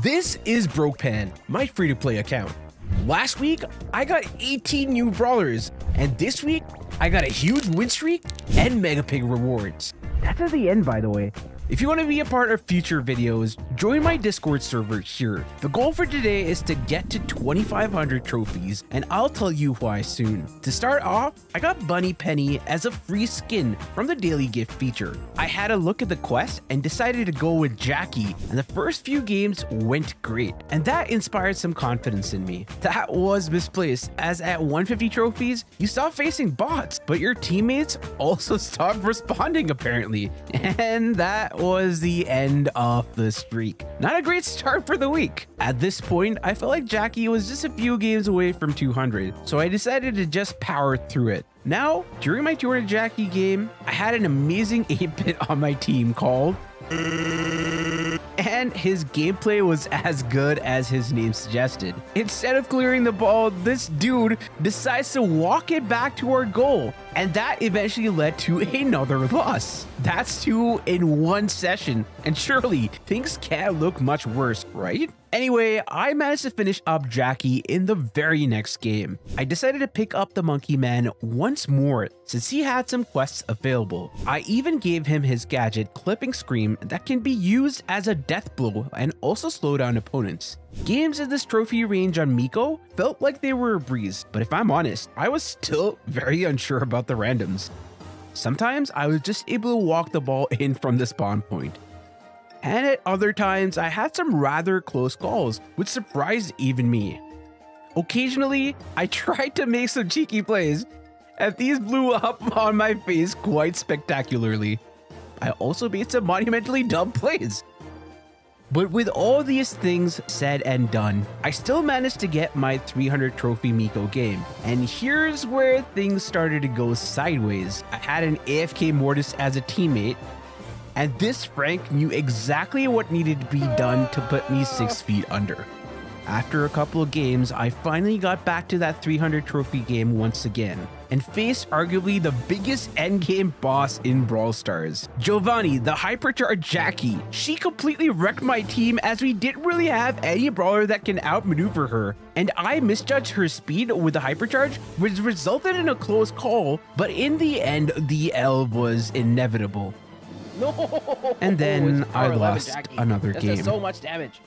This is BrokePan, my free-to-play account. Last week, I got 18 new brawlers, and this week, I got a huge win streak and MegaPig rewards. That's at the end, by the way. If you want to be a part of future videos, join my Discord server here. The goal for today is to get to 2,500 trophies, and I'll tell you why soon. To start off, I got Bunny Penny as a free skin from the daily gift feature. I had a look at the quest and decided to go with Jackie, and the first few games went great, and that inspired some confidence in me. That was misplaced, as at 150 trophies, you stop facing bots, but your teammates also stopped responding apparently, and that was the end of the streak. Not a great start for the week. At this point, I felt like Jackie was just a few games away from 200, so I decided to just power through it. Now, during my Tour to Jackie game, I had an amazing 8-bit on my team called... and his gameplay was as good as his name suggested. Instead of clearing the ball, this dude decides to walk it back to our goal, and that eventually led to another loss. That's 2 in one session, and surely things can't look much worse, right? Anyway, I managed to finish up Jackie in the very next game. I decided to pick up the Monkey Man once more since he had some quests available. I even gave him his gadget Clipping Scream that can be used as a death blow and also slow down opponents. Games in this trophy range on Miko felt like they were a breeze, but if I'm honest, I was still very unsure about the randoms. Sometimes I was just able to walk the ball in from the spawn point. And at other times, I had some rather close calls, which surprised even me. Occasionally, I tried to make some cheeky plays, and these blew up on my face quite spectacularly. I also made some monumentally dumb plays. But with all these things said and done, I still managed to get my 300 trophy Miko game. And here's where things started to go sideways. I had an AFK Mortis as a teammate, and this Frank knew exactly what needed to be done to put me 6 feet under. After a couple of games, I finally got back to that 300 trophy game once again, and faced arguably the biggest endgame boss in Brawl Stars, Giovanni, the Hypercharge Jackie. She completely wrecked my team as we didn't really have any brawler that can outmaneuver her, and I misjudged her speed with the Hypercharge, which resulted in a close call, but in the end, the L was inevitable. No. And then I lost another game. That's so much damage.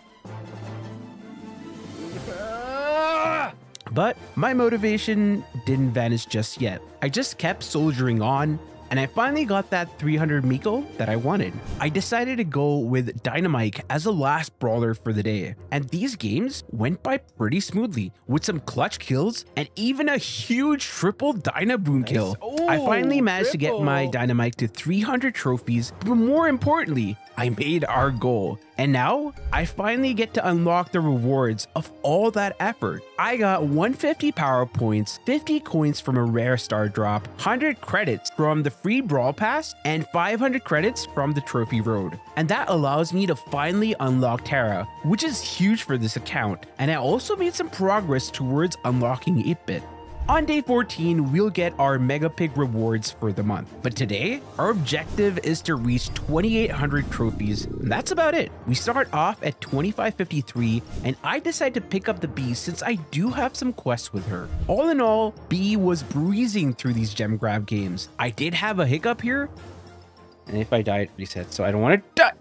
But my motivation didn't vanish just yet. I just kept soldiering on, and I finally got that 300 Miko that I wanted. I decided to go with Dynamike as the last brawler for the day, and these games went by pretty smoothly with some clutch kills and even a huge triple Dynaboon kill. Nice. Ooh, I finally managed to get my Dynamike to 300 trophies, but more importantly, I made our goal. And now, I finally get to unlock the rewards of all that effort. I got 150 power points, 50 coins from a rare star drop, 100 credits from the free Brawl Pass, and 500 credits from the Trophy Road. And that allows me to finally unlock Tara, which is huge for this account. And I also made some progress towards unlocking 8-bit. On day 14, we'll get our MegaPig rewards for the month. But today, our objective is to reach 2,800 trophies, and that's about it. We start off at 2,553, and I decide to pick up the Bee since I do have some quests with her. All in all, Bee was breezing through these gem grab games. I did have a hiccup here, and if I die, it resets, so I don't want to die.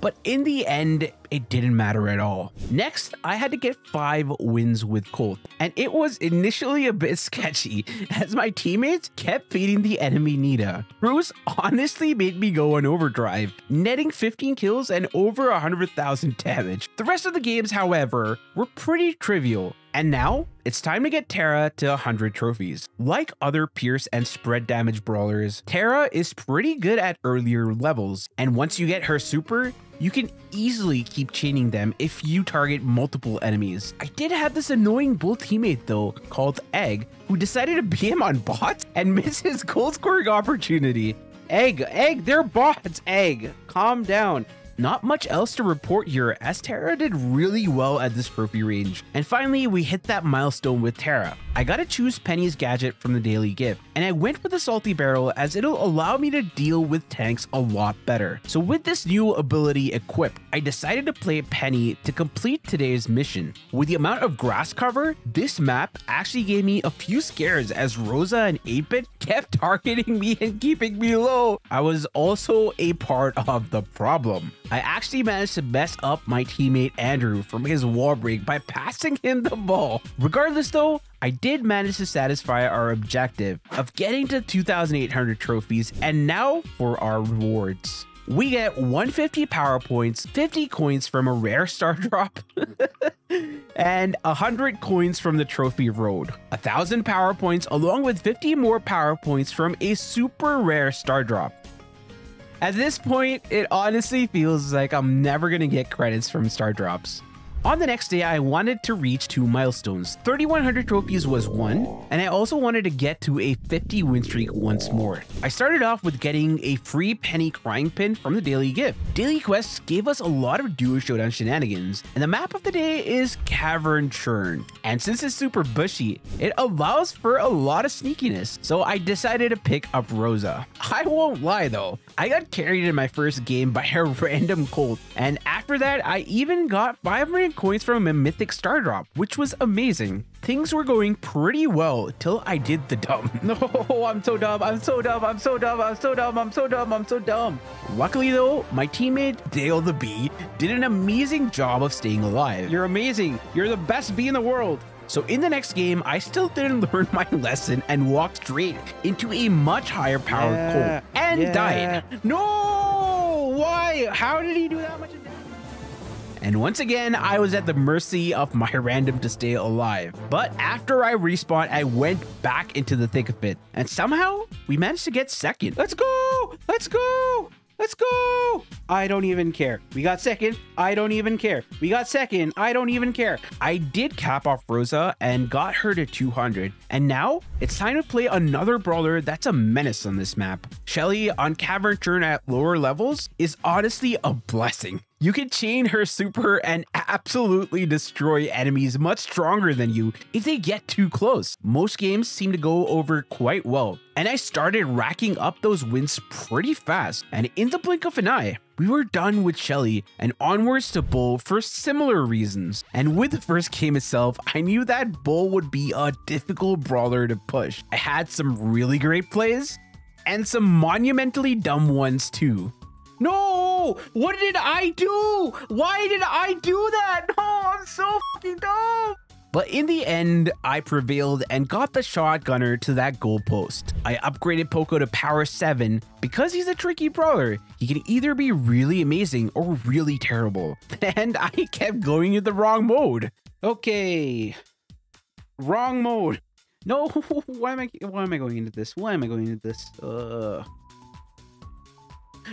But in the end, it didn't matter at all. Next, I had to get 5 wins with Colt, and it was initially a bit sketchy as my teammates kept feeding the enemy Nita. Bruce honestly made me go on overdrive, netting 15 kills and over 100,000 damage. The rest of the games, however, were pretty trivial. And now, it's time to get Tara to 100 trophies. Like other pierce and spread damage brawlers, Tara is pretty good at earlier levels, and once you get her super, you can easily keep chaining them if you target multiple enemies. I did have this annoying Bull teammate though, called Egg, who decided to BM on bots and miss his goal scoring opportunity. Egg, they're bots, Egg, calm down. Not much else to report here as Tara did really well at this trophy range. And finally, we hit that milestone with Tara. I got to choose Penny's gadget from the daily gift, and I went with the salty barrel as it'll allow me to deal with tanks a lot better. So with this new ability equipped, I decided to play Penny to complete today's mission. With the amount of grass cover, this map actually gave me a few scares as Rosa and 8-bit kept targeting me and keeping me low. I was also a part of the problem. I actually managed to mess up my teammate Andrew from his wall break by passing him the ball. Regardless though, I did manage to satisfy our objective of getting to 2,800 trophies, and now for our rewards. We get 150 power points, 50 coins from a rare star drop, and 100 coins from the Trophy Road, 1,000 power points along with 50 more power points from a super rare star drop. At this point, it honestly feels like I'm never gonna get credits from star drops. On the next day, I wanted to reach 2 milestones. 3,100 trophies was one, and I also wanted to get to a 50 win streak once more. I started off with getting a free Penny crying pin from the daily gift. Daily quests gave us a lot of duo showdown shenanigans, and the map of the day is Cavern Churn. And since it's super bushy, it allows for a lot of sneakiness, so I decided to pick up Rosa. I won't lie though, I got carried in my first game by a random Colt, and after that, I even got 500 coins from a mythic star drop, which was amazing. Things were going pretty well till I did the dumb. No, I'm so dumb, I'm so dumb, I'm so dumb, I'm so dumb, I'm so dumb, I'm so dumb. Luckily though, my teammate Dale the Bee did an amazing job of staying alive. You're amazing, you're the best bee in the world. So in the next game, I still didn't learn my lesson and walked straight into a much higher powered Colt and died. No, why? How did he do that much? And once again, I was at the mercy of my random to stay alive. But after I respawned, I went back into the thick of it. And somehow, we managed to get second. Let's go! Let's go! Let's go! I don't even care. We got second. I don't even care. We got second. I don't even care. I did cap off Rosa and got her to 200. And now it's time to play another brawler that's a menace on this map. Shelly on Cavern Churn at lower levels is honestly a blessing. You can chain her super and absolutely destroy enemies much stronger than you if they get too close. Most games seem to go over quite well, and I started racking up those wins pretty fast, and in the blink of an eye, we were done with Shelly and onwards to Bull for similar reasons. And with the first game itself, I knew that Bull would be a difficult brawler to push. I had some really great plays and some monumentally dumb ones too. No, what did I do? Why did I do that? No, I'm so fucking dumb. But in the end, I prevailed and got the shotgunner to that goalpost. I upgraded Poco to power 7 because he's a tricky brawler. He can either be really amazing or really terrible. And I kept going in the wrong mode. Okay, wrong mode. No, why am I going into this? Why am I going into this?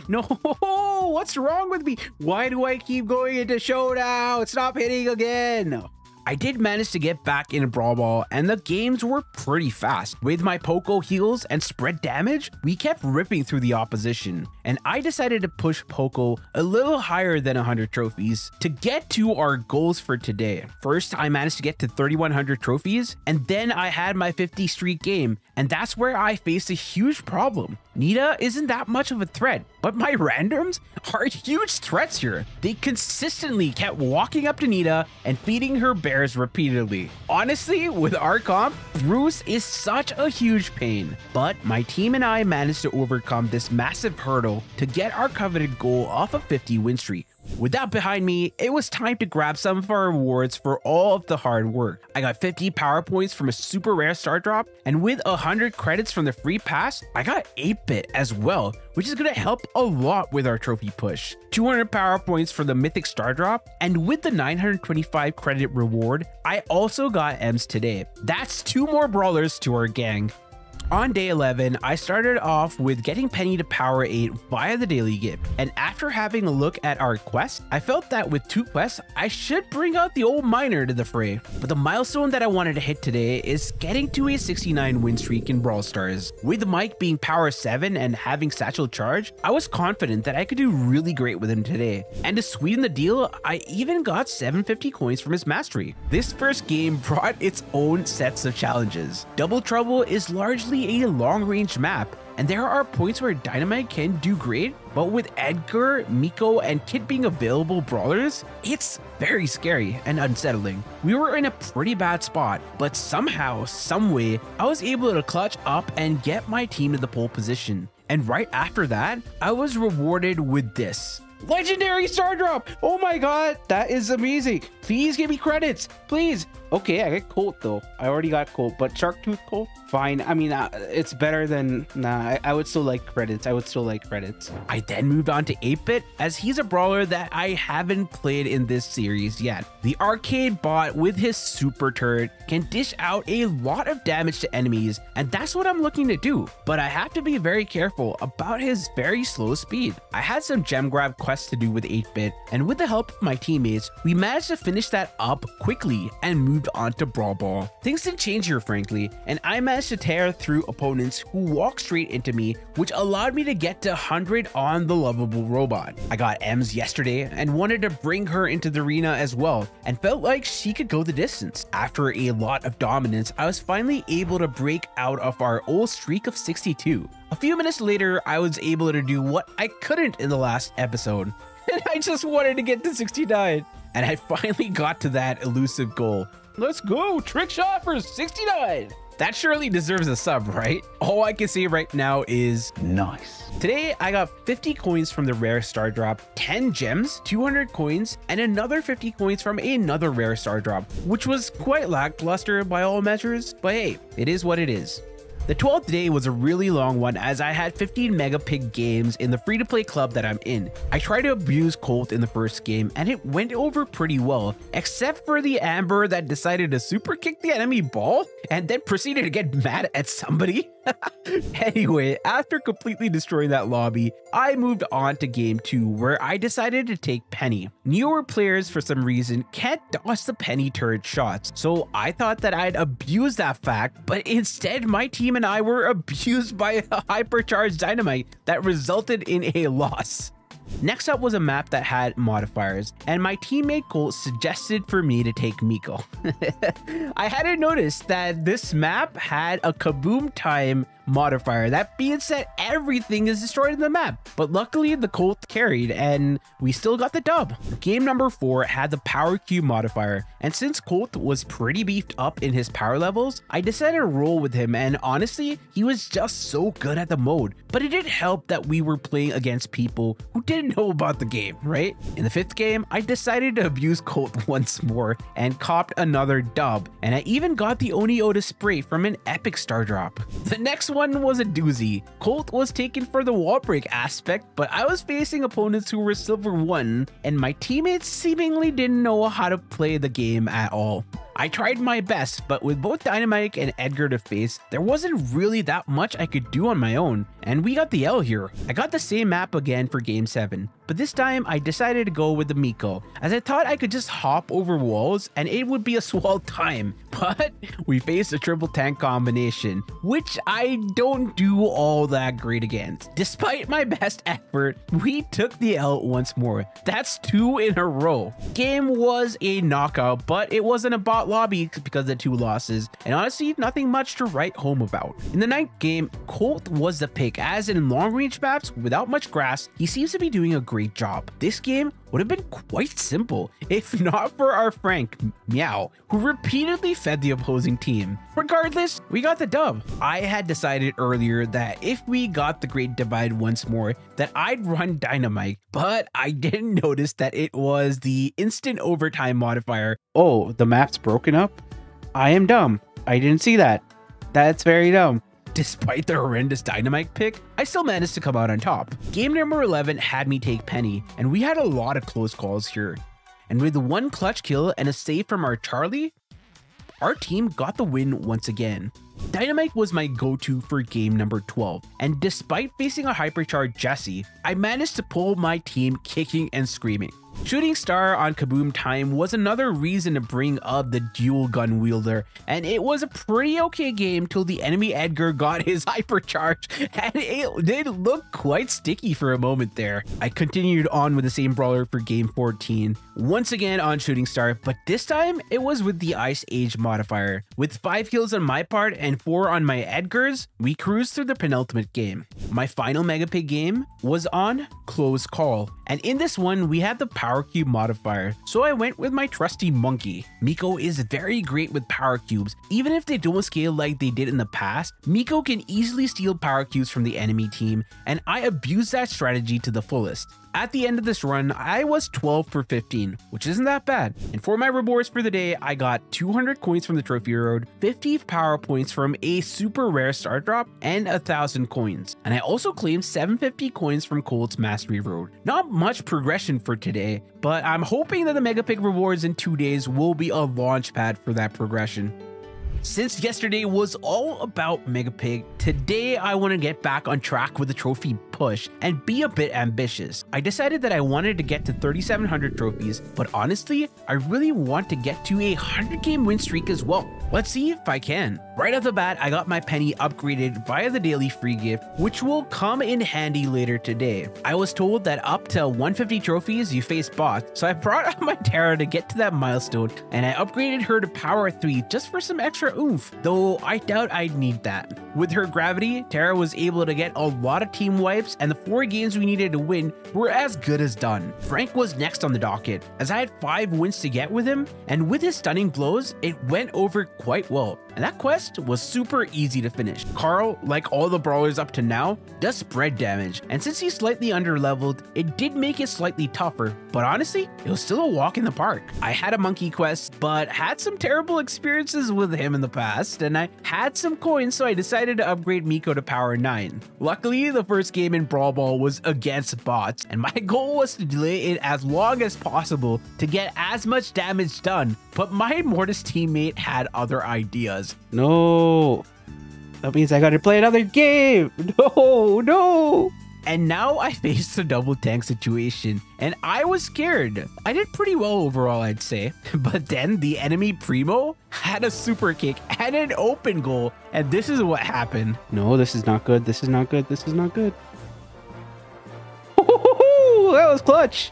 No, what's wrong with me? Why do I keep going into showdown? Stop hitting again. I did manage to get back in a brawl ball, and the games were pretty fast. With my Poco heals and spread damage, we kept ripping through the opposition, and I decided to push Poco a little higher than 100 trophies to get to our goals for today. First, I managed to get to 3,100 trophies, and then I had my 50 streak game, and that's where I faced a huge problem. Nita isn't that much of a threat, but my randoms are huge threats here. They consistently kept walking up to Nita and feeding her bear repeatedly. Honestly, with our comp, Bruce is such a huge pain, but my team and I managed to overcome this massive hurdle to get our coveted goal off a 50 win streak. With that behind me, it was time to grab some of our rewards for all of the hard work. I got 50 power points from a super rare star drop, and with 100 credits from the free pass, I got 8-bit as well, which is going to help a lot with our trophy push. 200 power points for the mythic star drop, and with the 925 credit reward, I also got M's today. That's 2 more brawlers to our gang. On day 11, I started off with getting Penny to power 8 via the daily gift, and after having a look at our quest, I felt that with 2 quests, I should bring out the old miner to the fray. But the milestone that I wanted to hit today is getting to a 69 win streak in Brawl Stars. With Mike being power 7 and having satchel charge, I was confident that I could do really great with him today. And to sweeten the deal, I even got 750 coins from his mastery. This first game brought its own sets of challenges. Double Trouble is largely a long range map, And there are points where Dynamite can do great, but with Edgar, Miko, and Kit being available brawlers, it's very scary and unsettling. We were in a pretty bad spot, but somehow, someway, I was able to clutch up and get my team to the pole position. And right after that, I was rewarded with this. Legendary star drop! Oh my god, that is amazing. Please give me credits, please. Okay, I got Colt though. I already got Colt, but Shark Tooth Colt, fine. I mean, it's better than I would still like credits. I then moved on to 8-bit, as he's a brawler that I haven't played in this series yet. The arcade bot with his super turret can dish out a lot of damage to enemies, and that's what I'm looking to do, but I have to be very careful about his very slow speed. I had some gem grab quests to do with 8-bit, and with the help of my teammates, we managed to finish that up quickly and moved on to Brawl Ball. Things didn't change here, frankly, and I managed to tear through opponents who walked straight into me, which allowed me to get to 100 on the lovable robot. I got Ems yesterday and wanted to bring her into the arena as well, and felt like she could go the distance. After a lot of dominance, I was finally able to break out of our old streak of 62. A few minutes later, I was able to do what I couldn't in the last episode, and I just wanted to get to 69. And I finally got to that elusive goal. Let's go, trick shot for 69. That surely deserves a sub, right? All I can say right now is nice. Today, I got 50 coins from the rare star drop, 10 gems, 200 coins, and another 50 coins from another rare star drop, which was quite lackluster by all measures, but hey, it is what it is. The 12th day was a really long one, as I had 15 MegaPig games in the free-to-play club that I'm in. I tried to abuse Colt in the first game, and it went over pretty well, except for the Amber that decided to super kick the enemy ball and then proceeded to get mad at somebody. Anyway, after completely destroying that lobby, I moved on to game 2, where I decided to take Penny. Newer players for some reason can't dodge the Penny turret shots, so I thought that I'd abuse that fact, but instead my team and I were abused by a hypercharged Dynamite that resulted in a loss. Next up was a map that had modifiers, and my teammate Colt suggested for me to take Miko. I hadn't noticed that this map had a Kaboom time modifier. That being said, everything is destroyed in the map, but luckily the Colt carried and we still got the dub. Game number 4 had the power Q modifier, and since Colt was pretty beefed up in his power levels, I decided to roll with him, and honestly, he was just so good at the mode. But it did help that we were playing against people who didn't know about the game, right? In the 5th game, I decided to abuse Colt once more and copped another dub, and I even got the Oni Oda spray from an epic star drop. The next one was a doozy. Colt was taken for the wall break aspect, but I was facing opponents who were silver 1, and my teammates seemingly didn't know how to play the game at all. I tried my best, but with both Dynamike and Edgar to face, there wasn't really that much I could do on my own, and we got the L here. I got the same map again for game 7, but this time I decided to go with the Miko, as I thought I could just hop over walls and it would be a swell time, but we faced a triple tank combination, which I don't do all that great against. Despite my best effort, we took the L once more. That's 2 in a row. Game was a knockout, but it wasn't a bot lobby because of the 2 losses, and honestly nothing much to write home about. In the 9th game, Colt was the pick, as in long range maps without much grass, he seems to be doing a great job. This game would have been quite simple if not for our Frank Meow, who repeatedly fed the opposing team. Regardless, we got the dub. I had decided earlier that if we got the Great Divide once more, that I'd run Dynamite, but I didn't notice that it was the instant overtime modifier. Oh, the map's broken up? I am dumb. I didn't see that. That's very dumb. Despite the horrendous Dynamite pick, I still managed to come out on top. Game number 11 had me take Penny, and we had a lot of close calls here. And with one clutch kill and a save from our Charlie, our team got the win once again. Dynamite was my go-to for game number 12, and despite facing a hypercharged Jesse, I managed to pull my team kicking and screaming. Shooting Star on Kaboom time was another reason to bring up the dual gun wielder, and it was a pretty okay game till the enemy Edgar got his Hypercharge, and it did look quite sticky for a moment there. I continued on with the same brawler for game 14, once again on Shooting Star, but this time it was with the Ice Age modifier. With 5 kills on my part and 4 on my Edgar's, we cruised through the penultimate game. My final MegaPig game was on Close Call, and in this one we had the Power Cube modifier, so I went with my trusty monkey. Miko is very great with Power Cubes. Even if they don't scale like they did in the past, Miko can easily steal Power Cubes from the enemy team, and I abused that strategy to the fullest. At the end of this run, I was 12 for 15, which isn't that bad. And for my rewards for the day, I got 200 coins from the Trophy Road, 50 power points from a super rare star drop, and 1,000 coins. And I also claimed 750 coins from Colt's Mastery Road. Not much progression for today, but I'm hoping that the MegaPig rewards in 2 days will be a launchpad for that progression. Since yesterday was all about MegaPig, today I want to get back on track with the trophy push and be a bit ambitious. I decided that I wanted to get to 3,700 trophies, but honestly, I really want to get to a 100-game win streak as well. Let's see if I can. Right off the bat, I got my Penny upgraded via the daily free gift, which will come in handy later today. I was told that up to 150 trophies, you face boss, so I brought up my Tara to get to that milestone, and I upgraded her to power 3 just for some extra oomph, though I doubt I'd need that. With her gravity, Tara was able to get a lot of team wipes, and the 4 games we needed to win were as good as done. Frank was next on the docket, as I had 5 wins to get with him, and with his stunning blows, it went over quite well, and that quest was super easy to finish. Carl, like all the brawlers up to now, does spread damage, and since he's slightly underleveled, it did make it slightly tougher, but honestly, it was still a walk in the park. I had a monkey quest, but had some terrible experiences with him in the past, and I had some coins, so I decided to upgrade Miko to power 9. Luckily, the first game in Brawl Ball was against bots, and my goal was to delay it as long as possible to get as much damage done, but my Mortis teammate had other ideas. No, that means I gotta play another game. No. And now I faced a double tank situation, and I was scared. I did pretty well overall, I'd say. But then the enemy Primo had a super kick and an open goal, and this is what happened. No, this is not good. This is not good. This is not good. Oh, that was clutch.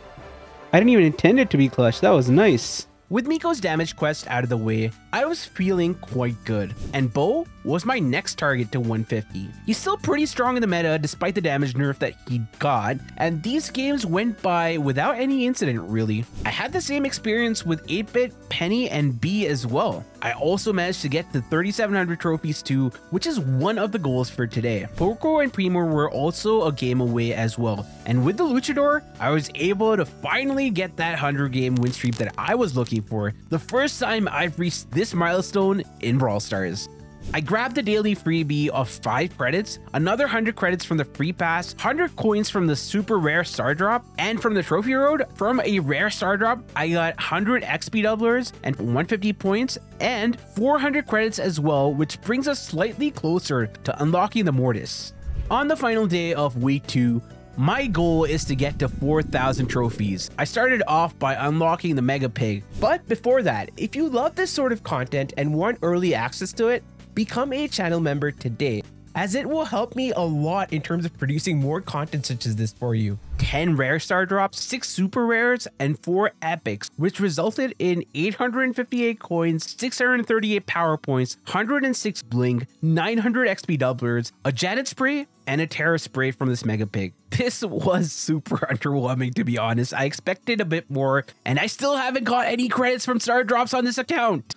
I didn't even intend it to be clutch. That was nice. With Miko's damage quest out of the way, I was feeling quite good, and Bo was my next target to 150. He's still pretty strong in the meta despite the damage nerf that he got, and these games went by without any incident really. I had the same experience with 8-bit, Penny, and B as well. I also managed to get to 3,700 trophies too, which is one of the goals for today. Poco and Primo were also a game away as well, and with the Luchador, I was able to finally get that 100-game win streak that I was looking for, the first time I've reached this milestone in Brawl Stars. I grabbed the daily freebie of 5 credits, another 100 credits from the free pass, 100 coins from the super rare star drop, and from the Trophy Road, from a rare star drop, I got 100 XP doublers and 150 points and 400 credits as well, which brings us slightly closer to unlocking the Mortis. On the final day of week 2, my goal is to get to 4,000 trophies. I started off by unlocking the MegaPig, but before that, if you love this sort of content and want early access to it, become a channel member today, as it will help me a lot in terms of producing more content such as this for you. 10 rare star drops, 6 super rares, and 4 epics, which resulted in 858 coins, 638 power points, 106 bling, 900 XP doublers, a Janet spray, and a Terra spray from this MegaPig. This was super underwhelming, to be honest. I expected a bit more, and I still haven't got any credits from star drops on this account.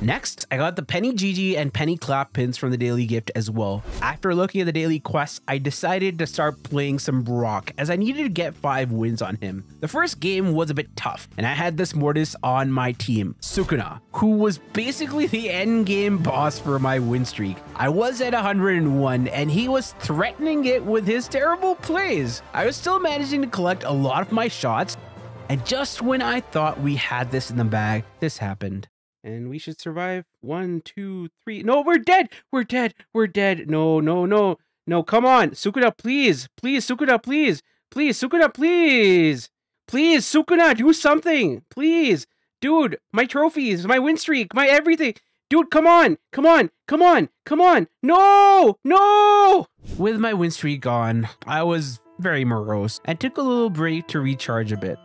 Next, I got the Penny Gigi and Penny Clap pins from the daily gift as well. After looking at the daily quests, I decided to start playing some Brock, as I needed to get 5 wins on him. The first game was a bit tough, and I had this Mortis on my team, Sukuna, who was basically the end game boss for my win streak. I was at 101, and he was threatening it with his terrible plays. I was still managing to collect a lot of my shots, and just when I thought we had this in the bag, this happened. And we should survive. 1, 2, 3. No, we're dead. We're dead. We're dead. No, no, no. No, come on. Sukuna, please. Please, Sukuna, please. Please, Sukuna, please. Please, Sukuna, do something. Please. Dude, my trophies, my win streak, my everything. Dude, come on. Come on. Come on. Come on. No. No. With my win streak gone, I was very morose and took a little break to recharge a bit.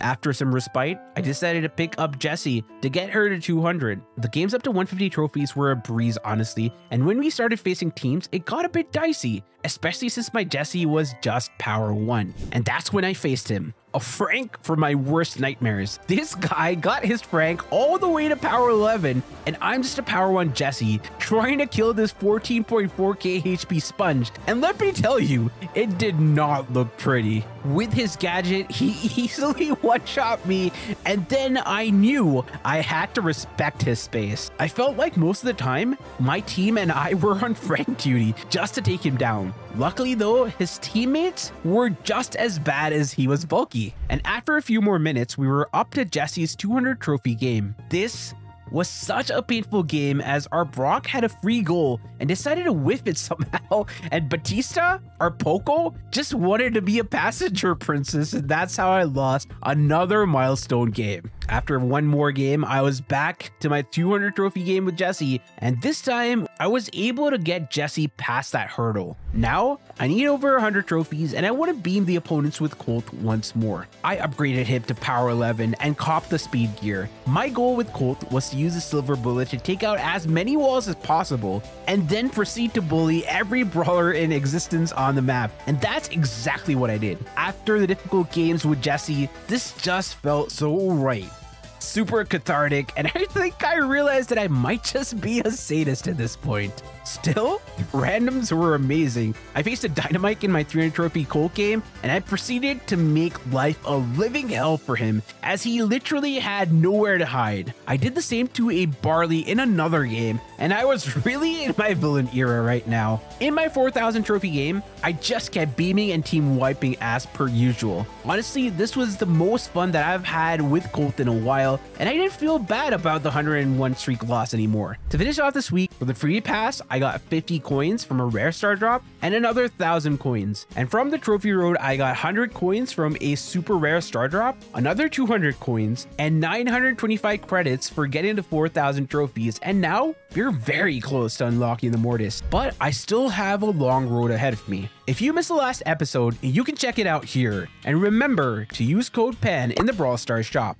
After some respite, I decided to pick up Jesse to get her to 200. The games up to 150 trophies were a breeze, honestly, and when we started facing teams, it got a bit dicey, especially since my Jesse was just power 1. And that's when I faced him, a Frank for my worst nightmares. This guy got his Frank all the way to power 11, and I'm just a power 1 Jesse trying to kill this 14.4k HP sponge, and let me tell you, it did not look pretty. With his gadget, he easily one-shot me, and then I knew I had to respect his space. I felt like most of the time, my team and I were on Frank duty just to take him down. Luckily though, his teammates were just as bad as he was bulky. And after a few more minutes, we were up to Jesse's 200 trophy game. This was such a painful game as our Brock had a free goal and decided to whiff it somehow, and Batista, our Poco, just wanted to be a passenger princess, and that's how I lost another milestone game. After one more game, I was back to my 200 trophy game with Jesse, and this time I was able to get Jesse past that hurdle. Now I need over 100 trophies and I want to beam the opponents with Colt once more. I upgraded him to power 11 and copped the speed gear. My goal with Colt was to use a silver bullet to take out as many walls as possible and then proceed to bully every brawler in existence on the map, and that's exactly what I did. After the difficult games with Jesse, this just felt so right. Super cathartic, and I think I realized that I might just be a sadist at this point. Still, the randoms were amazing. I faced a Dynamike in my 300 trophy Colt game, and I proceeded to make life a living hell for him, as he literally had nowhere to hide. I did the same to a Barley in another game, and I was really in my villain era right now. In my 4,000 trophy game, I just kept beaming and team wiping as per usual. Honestly, this was the most fun that I've had with Colt in a while, and I didn't feel bad about the 101 streak loss anymore. To finish off this week, for the free pass, I got 50 coins from a rare star drop and another 1,000 coins. And from the Trophy Road, I got 100 coins from a super rare star drop, another 200 coins, and 925 credits for getting to 4,000 trophies. And now, we're very close to unlocking the Mortis, but I still have a long road ahead of me. If you missed the last episode, you can check it out here. And remember to use code PAN in the Brawl Stars shop.